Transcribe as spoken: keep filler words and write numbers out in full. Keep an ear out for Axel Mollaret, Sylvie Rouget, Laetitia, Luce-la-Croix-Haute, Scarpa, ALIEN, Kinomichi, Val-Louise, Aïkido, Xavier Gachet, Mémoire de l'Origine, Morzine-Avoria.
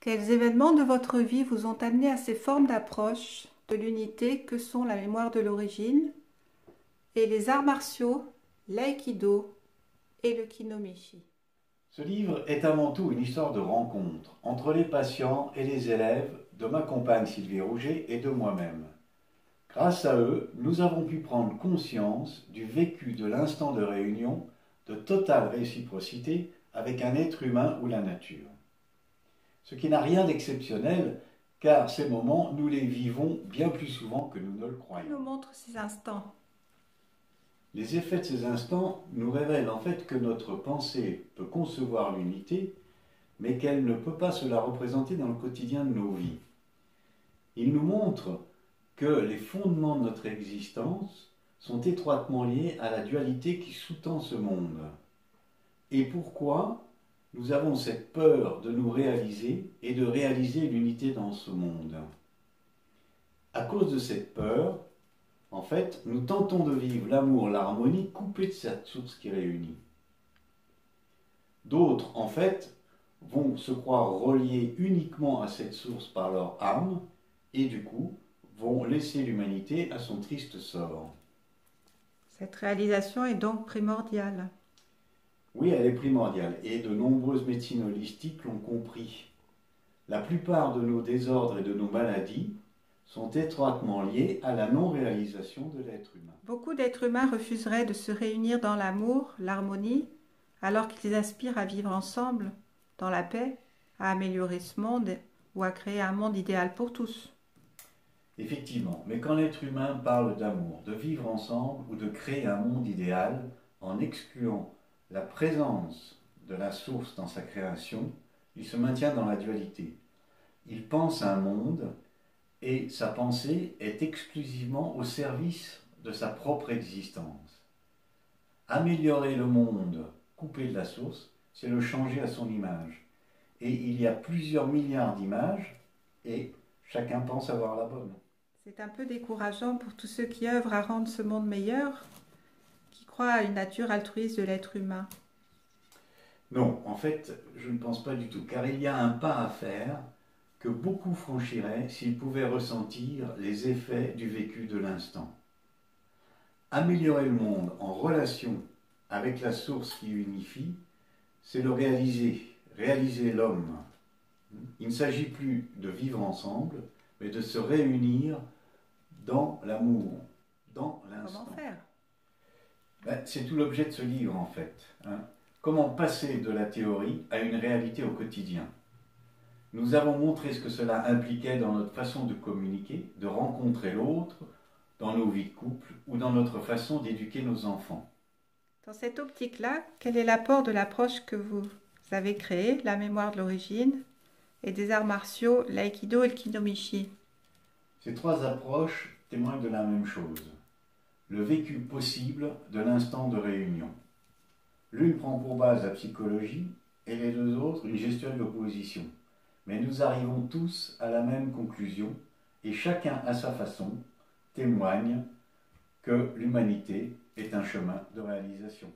Quels événements de votre vie vous ont amené à ces formes d'approche de l'unité que sont la mémoire de l'origine et les arts martiaux, l'aïkido et le kinomichi? Ce livre est avant tout une histoire de rencontre entre les patients et les élèves de ma compagne Sylvie Rouget et de moi-même. Grâce à eux, nous avons pu prendre conscience du vécu de l'instant de réunion de totale réciprocité avec un être humain ou la nature. Ce qui n'a rien d'exceptionnel, car ces moments, nous les vivons bien plus souvent que nous ne le croyons. Qui nous montre ces instants? Les effets de ces instants nous révèlent en fait que notre pensée peut concevoir l'unité, mais qu'elle ne peut pas se la représenter dans le quotidien de nos vies. Ils nous montrent que les fondements de notre existence sont étroitement liés à la dualité qui sous-tend ce monde. Et pourquoi nous avons cette peur de nous réaliser et de réaliser l'unité dans ce monde. À cause de cette peur, en fait, nous tentons de vivre l'amour, l'harmonie coupée de cette source qui réunit. D'autres, en fait, vont se croire reliés uniquement à cette source par leur âme et du coup vont laisser l'humanité à son triste sort. Cette réalisation est donc primordiale. Oui, elle est primordiale et de nombreuses médecines holistiques l'ont compris. La plupart de nos désordres et de nos maladies sont étroitement liés à la non-réalisation de l'être humain. Beaucoup d'êtres humains refuseraient de se réunir dans l'amour, l'harmonie, alors qu'ils aspirent à vivre ensemble, dans la paix, à améliorer ce monde ou à créer un monde idéal pour tous. Effectivement, mais quand l'être humain parle d'amour, de vivre ensemble ou de créer un monde idéal en excluant la présence de la source dans sa création, il se maintient dans la dualité. Il pense à un monde et sa pensée est exclusivement au service de sa propre existence. Améliorer le monde, coupé de la source, c'est le changer à son image. Et il y a plusieurs milliards d'images et chacun pense avoir la bonne. C'est un peu décourageant pour tous ceux qui œuvrent à rendre ce monde meilleur, qui croient à une nature altruiste de l'être humain. Non, en fait, je ne pense pas du tout, car il y a un pas à faire que beaucoup franchiraient s'ils pouvaient ressentir les effets du vécu de l'instant. Améliorer le monde en relation avec la source qui unifie, c'est le réaliser, réaliser l'homme. Il ne s'agit plus de vivre ensemble, mais de se réunir dans l'amour, dans l'instant. Comment faire ? Ben, c'est tout l'objet de ce livre en fait. Hein. Comment passer de la théorie à une réalité au quotidien. Nous avons montré ce que cela impliquait dans notre façon de communiquer, de rencontrer l'autre, dans nos vies de couple ou dans notre façon d'éduquer nos enfants. Dans cette optique-là, quel est l'apport de l'approche que vous avez créée, la mémoire de l'origine, et des arts martiaux, l'aïkido et le kinomichi? Ces trois approches témoignent de la même chose. Le vécu possible de l'instant de réunion. L'une prend pour base la psychologie et les deux autres une gestuelle d'opposition. Mais nous arrivons tous à la même conclusion et chacun à sa façon témoigne que l'humanité est un chemin de réalisation.